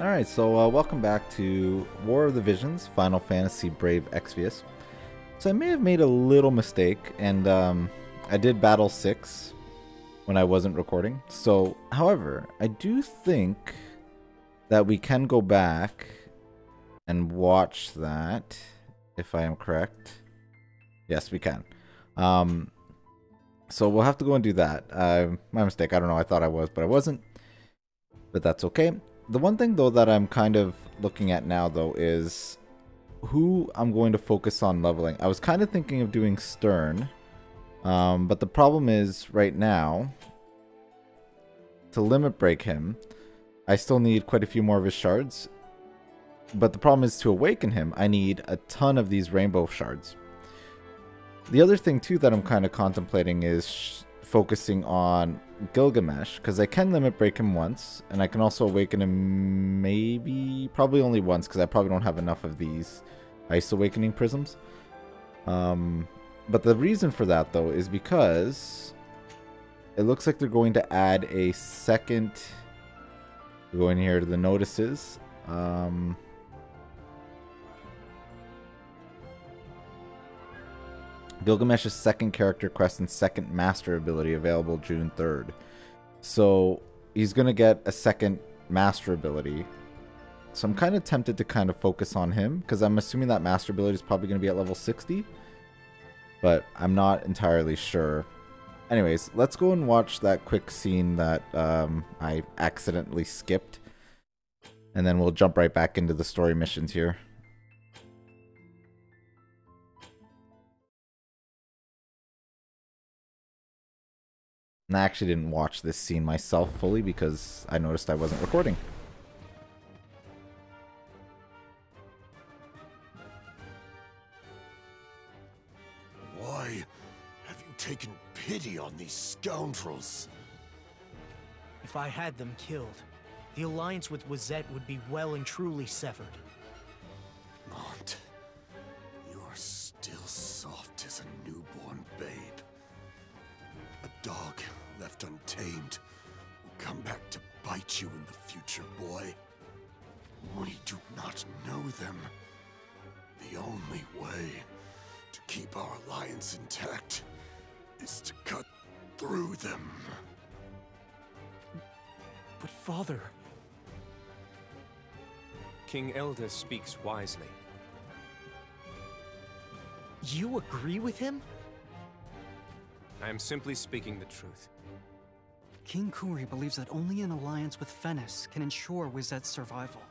Alright, so welcome back to War of the Visions, Final Fantasy Brave Exvius. So I may have made a little mistake, and I did Battle 6 when I wasn't recording. So, however, I do think that we can go back and watch that, if I am correct. Yes, we can. So we'll have to go and do that. My mistake, I don't know, I thought I was, but I wasn't. But that's okay. The one thing, though, that I'm kind of looking at now, though, is who I'm going to focus on leveling. I was kind of thinking of doing Stern, but the problem is, right now, to limit break him, I still need quite a few more of his shards. But the problem is, to awaken him, I need a ton of these rainbow shards. The other thing, too, that I'm kind of contemplating is focusing on Gilgamesh, because I can limit break him once, and I can also awaken him maybe, probably only once, because I probably don't have enough of these ice awakening prisms. But the reason for that, though, is because it looks like they're going to add a second. We'll go in here to the notices. Gilgamesh's second character quest and second master ability available June 3rd. So he's going to get a second master ability. So I'm kind of tempted to kind of focus on him, because I'm assuming that master ability is probably going to be at level 60. But I'm not entirely sure. Anyways, let's go and watch that quick scene that I accidentally skipped. And then we'll jump right back into the story missions here. And I actually didn't watch this scene myself fully because I noticed I wasn't recording. Why have you taken pity on these scoundrels? If I had them killed, the alliance with Wezette would be well and truly severed. Mont, you are still soft as a newborn babe. A dog left untamed will come back to bite you in the future, boy. We do not know them. The only way to keep our alliance intact is to cut through them. But father... King Elder speaks wisely. You agree with him? I am simply speaking the truth. King Kuri believes that only an alliance with Fennis can ensure Wezette's survival.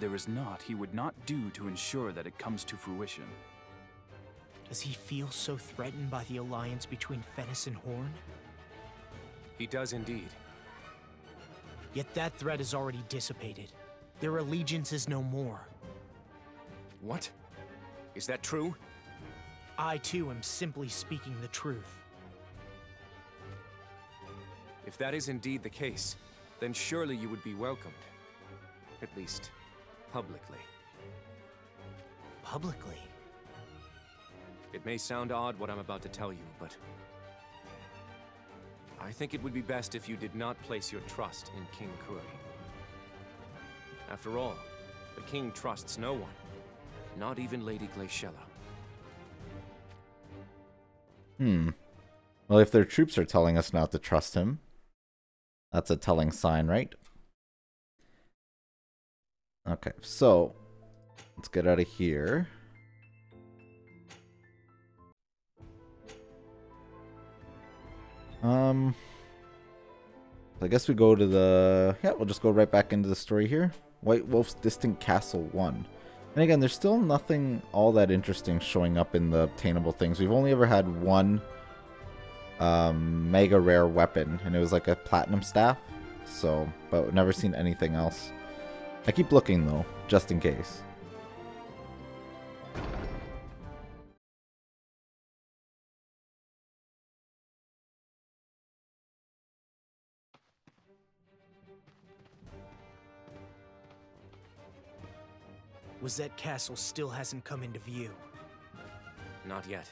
There is naught he would not do to ensure that it comes to fruition. Does he feel so threatened by the alliance between Fennis and Horn? He does indeed. Yet that threat is already dissipated. Their allegiance is no more. What? Is that true? I, too, am simply speaking the truth. If that is indeed the case, then surely you would be welcomed. At least, publicly. Publicly? It may sound odd what I'm about to tell you, but I think it would be best if you did not place your trust in King Kuri. After all, the king trusts no one, not even Lady Glaciella. Well, if their troops are telling us not to trust him, that's a telling sign, right? Okay, so let's get out of here. I guess we go to the... Yeah, we'll just go right back into the story here. White Wolf's Distant Castle 1. And again, there's still nothing all that interesting showing up in the obtainable things. We've only ever had one mega rare weapon, and it was like a platinum staff. So, but we've never seen anything else. I keep looking, though, just in case. Wezette Castle still hasn't come into view. Not yet.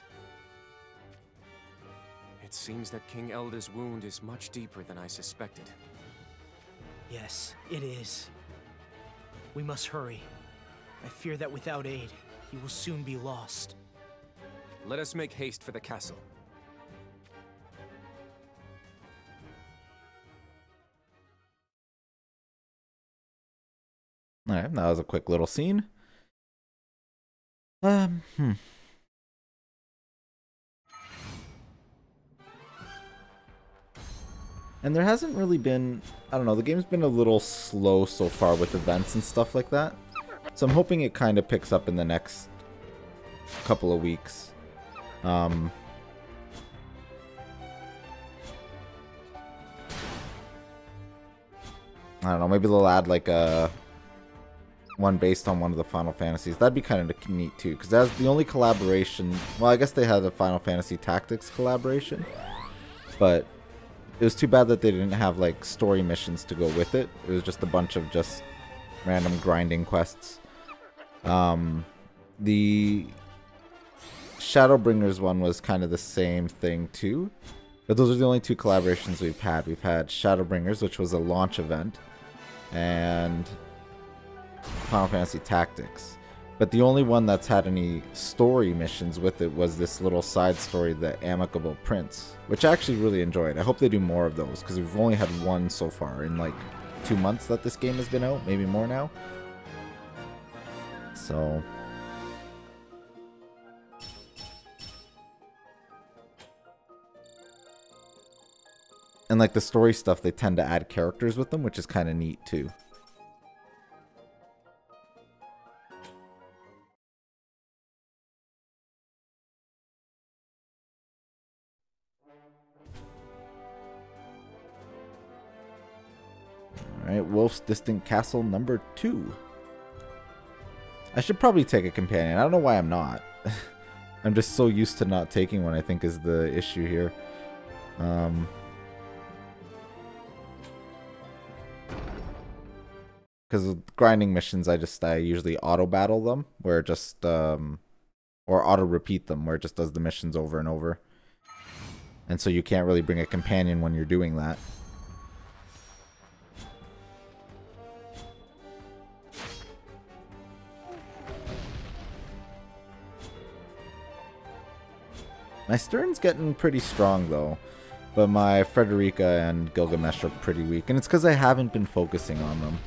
It seems that King Elder's wound is much deeper than I suspected. Yes, it is. We must hurry. I fear that without aid, he will soon be lost. Let us make haste for the castle. Alright, that was a quick little scene. And there hasn't really been, I don't know, the game's been a little slow so far with events and stuff like that. So I'm hoping it kind of picks up in the next couple of weeks. I don't know, maybe they'll add like a one based on one of the Final Fantasies. That'd be kind of neat too, because that's the only collaboration. Well, I guess they had a Final Fantasy Tactics collaboration, but it was too bad that they didn't have like story missions to go with it. It was just a bunch of just random grinding quests. The Shadowbringers one was kind of the same thing too. But those are the only two collaborations we've had. We've had Shadowbringers, which was a launch event, and Final Fantasy Tactics. But the only one that's had any story missions with it was this little side story, The Amicable Prince, which I actually really enjoyed. I hope they do more of those, because we've only had one so far in like 2 months that this game has been out, maybe more now. So and like the story stuff, they tend to add characters with them, which is kind of neat too. Alright, Wolf's Distant Castle number 2. I should probably take a companion. I don't know why I'm not. I'm just so used to not taking one, I think, is the issue here. Because with grinding missions, I usually auto battle them, where it just or auto repeat them, where it just does the missions over and over. And so you can't really bring a companion when you're doing that. My Stern's getting pretty strong though, but my Frederica and Gilgamesh are pretty weak, and it's because I haven't been focusing on them.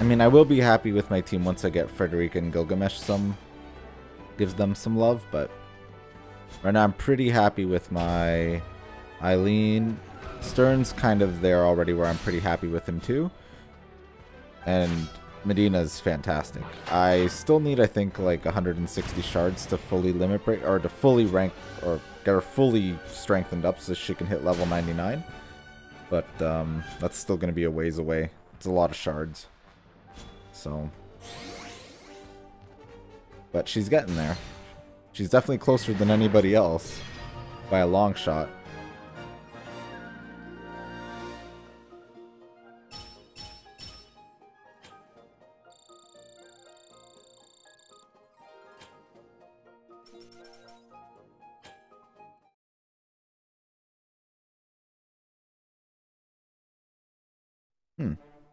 I mean, I will be happy with my team once I get Frederica and Gilgamesh gives them some love, but right now I'm pretty happy with my Eileen. Stern's kind of there already where I'm pretty happy with him too. And Medina's fantastic. I still need, I think, like 160 shards to fully limit break, or to fully rank, or get her fully strengthened up so she can hit level 99. But that's still going to be a ways away. It's a lot of shards. So, but she's getting there. She's definitely closer than anybody else by a long shot.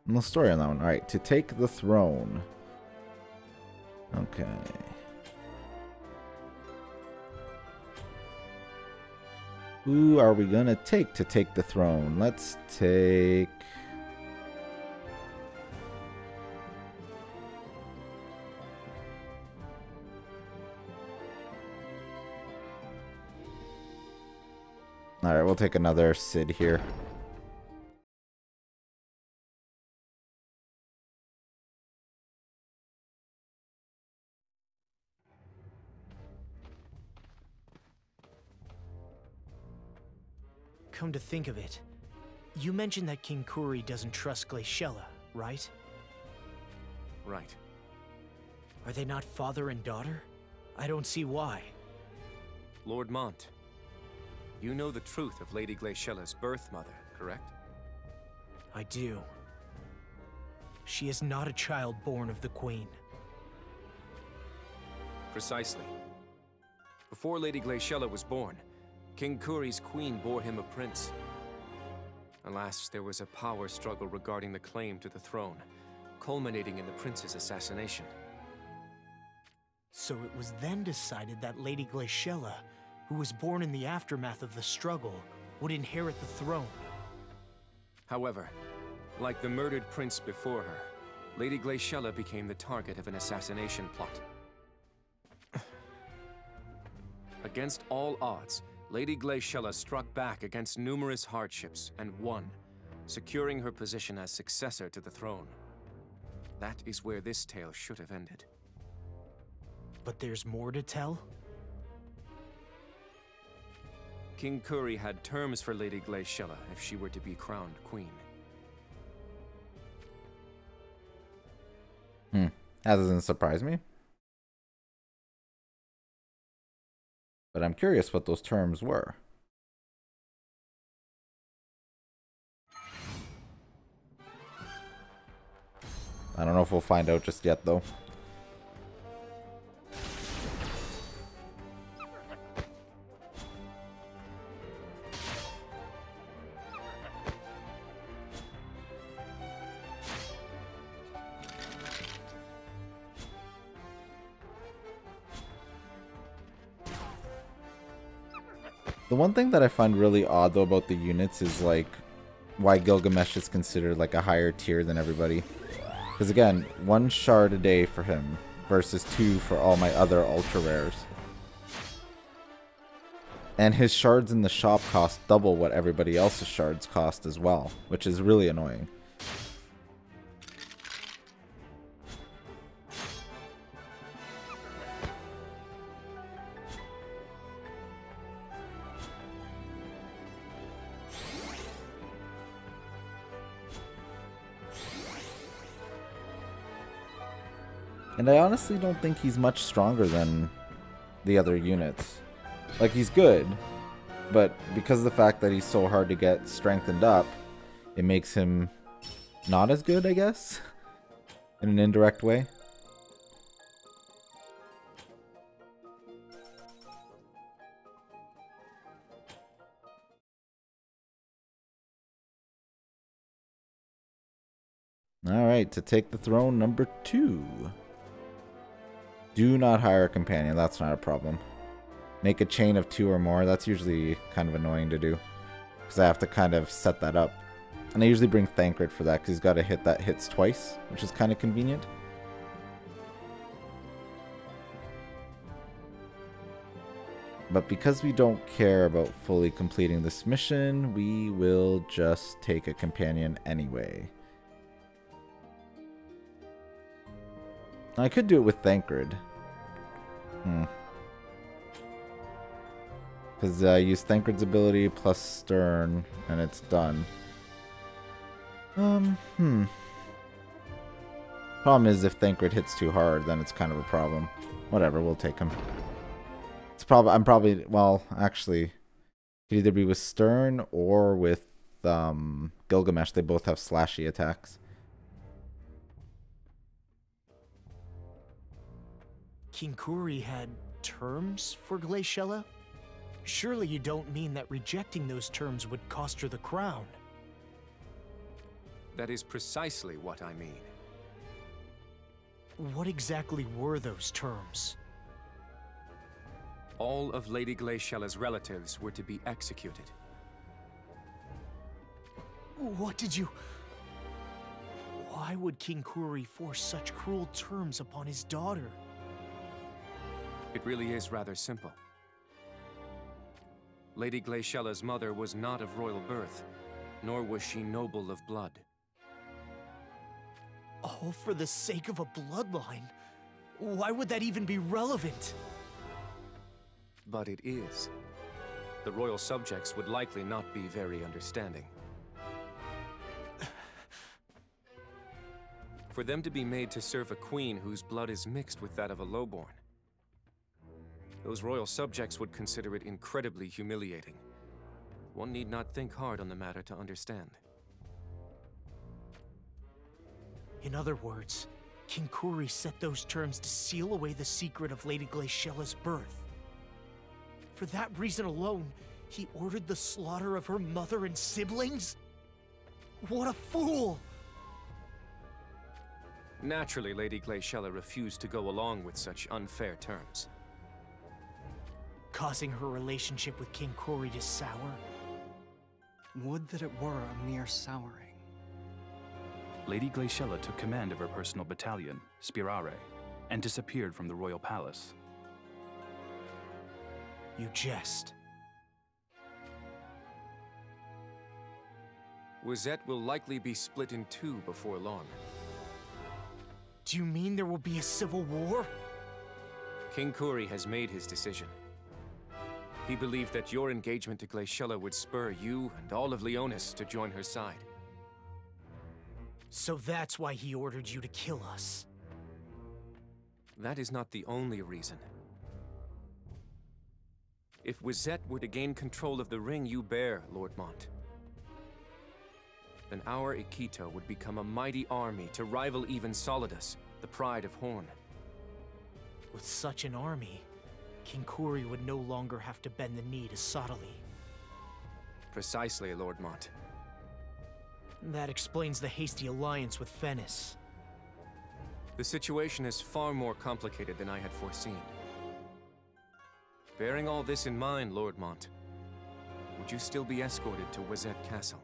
No story on that one. Alright, to take the throne. Okay. Who are we gonna take to take the throne? Let's take... Alright, we'll take another Cid here. Come to think of it, you mentioned that King Kuri doesn't trust Glaciella, right? Right. Are they not father and daughter? I don't see why. Lord Mont, you know the truth of Lady Glaciella's birth mother, correct? I do. She is not a child born of the Queen. Precisely. Before Lady Glaciella was born, King Kuri's queen bore him a prince. Alas, there was a power struggle regarding the claim to the throne, culminating in the prince's assassination. So it was then decided that Lady Glaciella, who was born in the aftermath of the struggle, would inherit the throne. However, like the murdered prince before her, Lady Glaciella became the target of an assassination plot. Against all odds, Lady Glaciella struck back against numerous hardships and won, securing her position as successor to the throne. That is where this tale should have ended. But there's more to tell? King Kuri had terms for Lady Glaciella if she were to be crowned queen. That doesn't surprise me. But I'm curious what those terms were. I don't know if we'll find out just yet, though. The one thing that I find really odd though about the units is like why Gilgamesh is considered like a higher tier than everybody. Because again, 1 shard a day for him versus 2 for all my other ultra rares. And his shards in the shop cost double what everybody else's shards cost as well, which is really annoying. And I honestly don't think he's much stronger than the other units. Like, he's good, but because of the fact that he's so hard to get strengthened up, it makes him not as good, I guess, in an indirect way. Alright, to take the throne, number 2. Do not hire a companion, that's not a problem. Make a chain of 2 or more, that's usually kind of annoying to do, because I have to kind of set that up. And I usually bring Thancred for that, because he's got a hit that hits twice, which is kind of convenient. But because we don't care about fully completing this mission, we will just take a companion anyway. I could do it with Thancred. Because I use Thancred's ability plus Stern, and it's done. Problem is, if Thancred hits too hard, then it's kind of a problem. Whatever, we'll take him. It's probably well, actually, could either be with Stern or with Gilgamesh. They both have slashy attacks. King Kuri had terms for Glaciella? Surely you don't mean that rejecting those terms would cost her the crown. That is precisely what I mean. What exactly were those terms? All of Lady Glaciella's relatives were to be executed. What did you... Why would King Kuri force such cruel terms upon his daughter? It really is rather simple. Lady Glaciella's mother was not of royal birth, nor was she noble of blood. All for the sake of a bloodline? Why would that even be relevant? But it is. the royal subjects would likely not be very understanding. For them to be made to serve a queen whose blood is mixed with that of a lowborn, those royal subjects would consider it incredibly humiliating. One need not think hard on the matter to understand. In other words, King Kuri set those terms to seal away the secret of Lady Glaciella's birth. For that reason alone, he ordered the slaughter of her mother and siblings? What a fool! Naturally, Lady Glaciella refused to go along with such unfair terms. Causing her relationship with King Kuri to sour? Would that it were a mere souring. Lady Glaciella took command of her personal battalion, Spirare, and disappeared from the royal palace. You jest. Wezette will likely be split in two before long. Do you mean there will be a civil war? King Kuri has made his decision. He believed that your engagement to Glaciella would spur you and all of Leonis to join her side. So that's why he ordered you to kill us. That is not the only reason. If Wezette were to gain control of the ring you bear, Lord Mont, then our Ikito would become a mighty army to rival even Solidus, the pride of Horn. With such an army, King Kuri would no longer have to bend the knee to Sottili. Precisely, Lord Mont. That explains the hasty alliance with Fennis. The situation is far more complicated than I had foreseen. Bearing all this in mind, Lord Mont, would you still be escorted to Wezette Castle?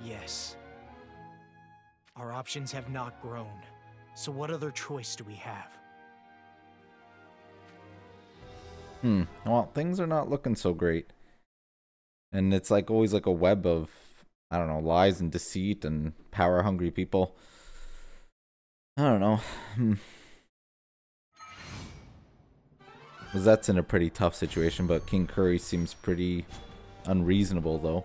Yes. Our options have not grown, so what other choice do we have? Well, things are not looking so great. And it's like always like a web of, I don't know, lies and deceit and power-hungry people. I don't know. Wezette's in a pretty tough situation, but King Kuri seems pretty unreasonable, though.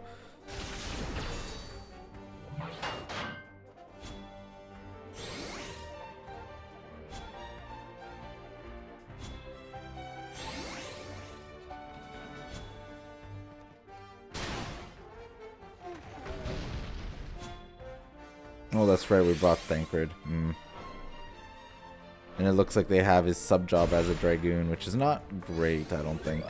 Oh, that's right, we brought Thancred. And it looks like they have his sub-job as a Dragoon, which is not great, I don't think.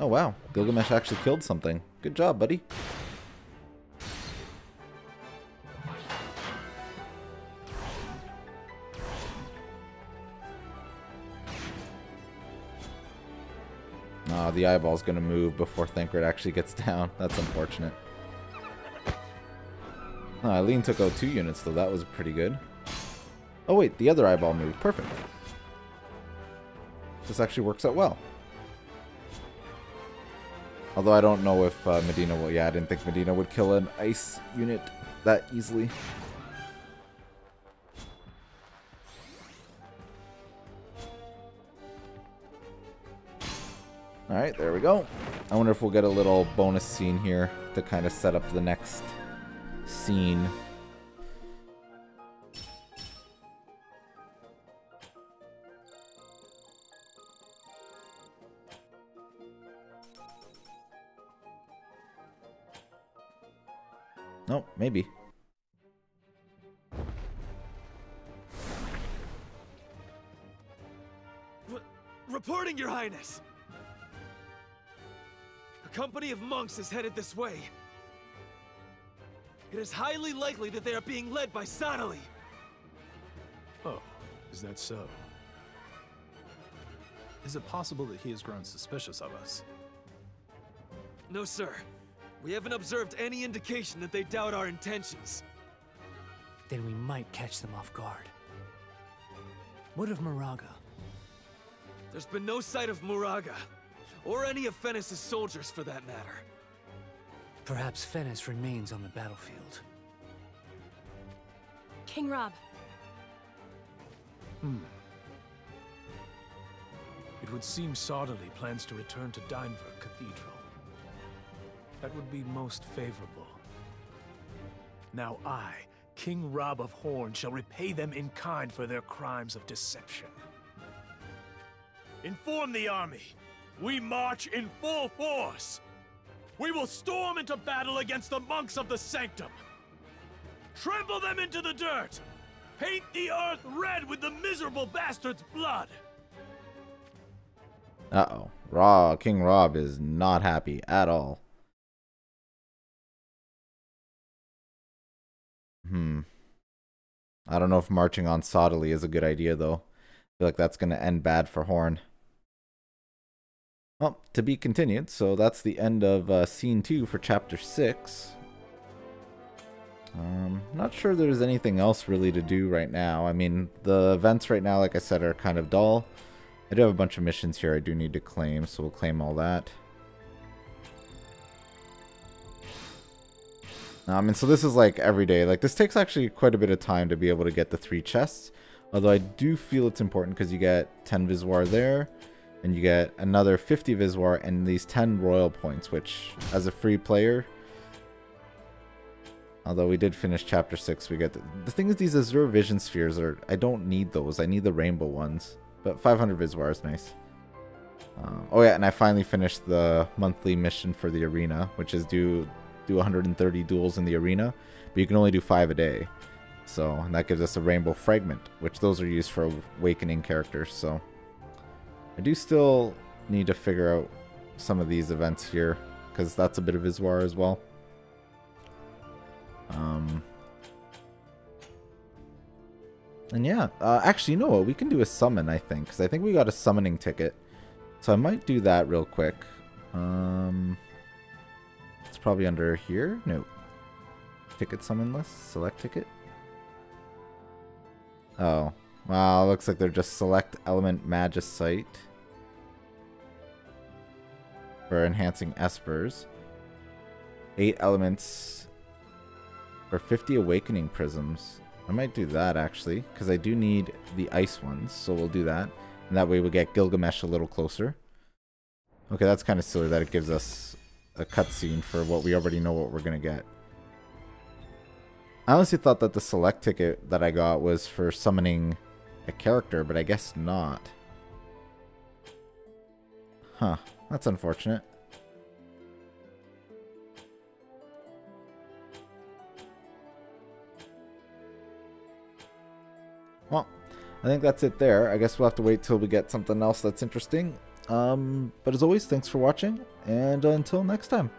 Oh wow, Gilgamesh actually killed something. Good job, buddy. The eyeball's gonna move before Thancred actually gets down. That's unfortunate. Oh, Eileen took out 2 units, though. That was pretty good. Oh, wait. The other eyeball moved. Perfect. This actually works out well. Although I don't know if Medina will... Yeah, I didn't think Medina would kill an ice unit that easily. Alright, there we go. I wonder if we'll get a little bonus scene here to kind of set up the next scene. No, maybe. Reporting, Your Highness! A company of monks is headed this way. It is highly likely that they are being led by Sanali. Oh, is that so? Is it possible that he has grown suspicious of us? No, sir. We haven't observed any indication that they doubt our intentions. Then we might catch them off guard. What of Muraga? There's been no sight of Muraga. or any of Fennis's soldiers for that matter. Perhaps Fennis remains on the battlefield. King Rob. It would seem Sottili plans to return to Deinver Cathedral. That would be most favorable. Now I, King Rob of Horn, shall repay them in kind for their crimes of deception. Inform the army! We march in full force! We will storm into battle against the monks of the Sanctum! Trample them into the dirt! Paint the earth red with the miserable bastard's blood! Uh-oh. King Rob is not happy at all. I don't know if marching on Sottili is a good idea, though. I feel like that's going to end bad for Horn. Well, to be continued. So that's the end of Scene 2 for Chapter 6. Not sure there's anything else really to do right now. I mean, the events right now, like I said, are kind of dull. I do have a bunch of missions here I do need to claim, so we'll claim all that. And so this is like every day. Like, this takes actually quite a bit of time to be able to get the 3 chests. Although I do feel it's important because you get 10 Viswar there. And you get another 50 Viswar and these 10 Royal Points, which, as a free player... Although we did finish Chapter 6, we get... The thing is, these Azure Vision Spheres are... I don't need those. I need the rainbow ones. But 500 Viswar is nice. Oh yeah, and I finally finished the monthly mission for the arena, which is do 130 duels in the arena. But you can only do 5 a day. So, and that gives us a rainbow fragment, which those are used for awakening characters, so... I do still need to figure out some of these events here, because that's a bit of Viswar as well. And yeah, actually, you know what? We can do a summon, I think, because I think we got a summoning ticket. So I might do that real quick. It's probably under here. No. Ticket summon list. Select ticket. Oh. Wow, looks like they're just select element Magicite. For enhancing Espers. 8 elements for 50 awakening prisms. I might do that actually, because I do need the ice ones, so we'll do that. And that way we'll get Gilgamesh a little closer. Okay, that's kind of silly that it gives us a cutscene for what we already know what we're going to get. I honestly thought that the select ticket that I got was for summoning a character, but I guess not. Huh, that's unfortunate. Well, I think that's it there. I guess we'll have to wait till we get something else that's interesting. But as always, thanks for watching, and until next time.